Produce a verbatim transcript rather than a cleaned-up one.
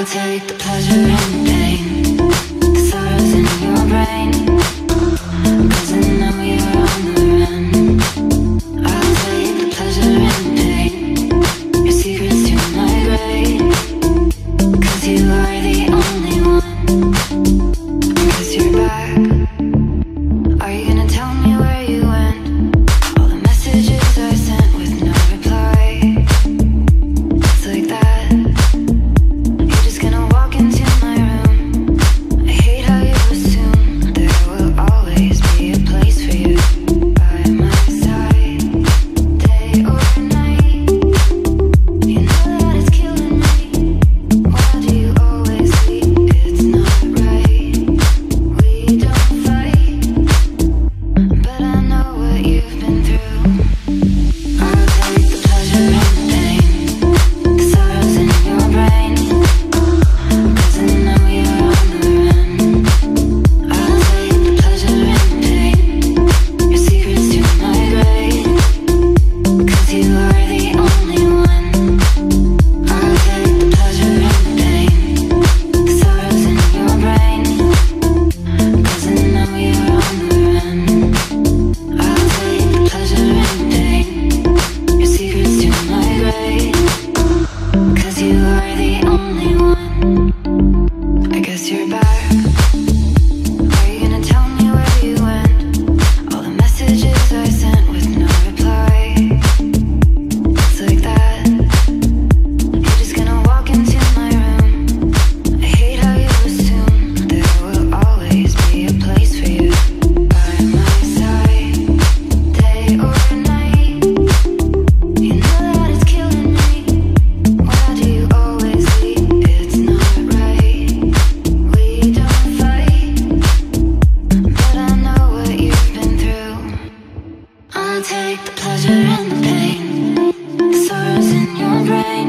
I'll take the pleasure and the pain, the sorrows in your brain, 'cause I know you're on the run. I'll take the pleasure and pain, your secrets to my grave, 'cause you are the only one, because you're back. Are you gonna tell me where you went? All the messages I sent with no reply, it's like that. I'll take the pleasure and the pain, the sorrows in your brain.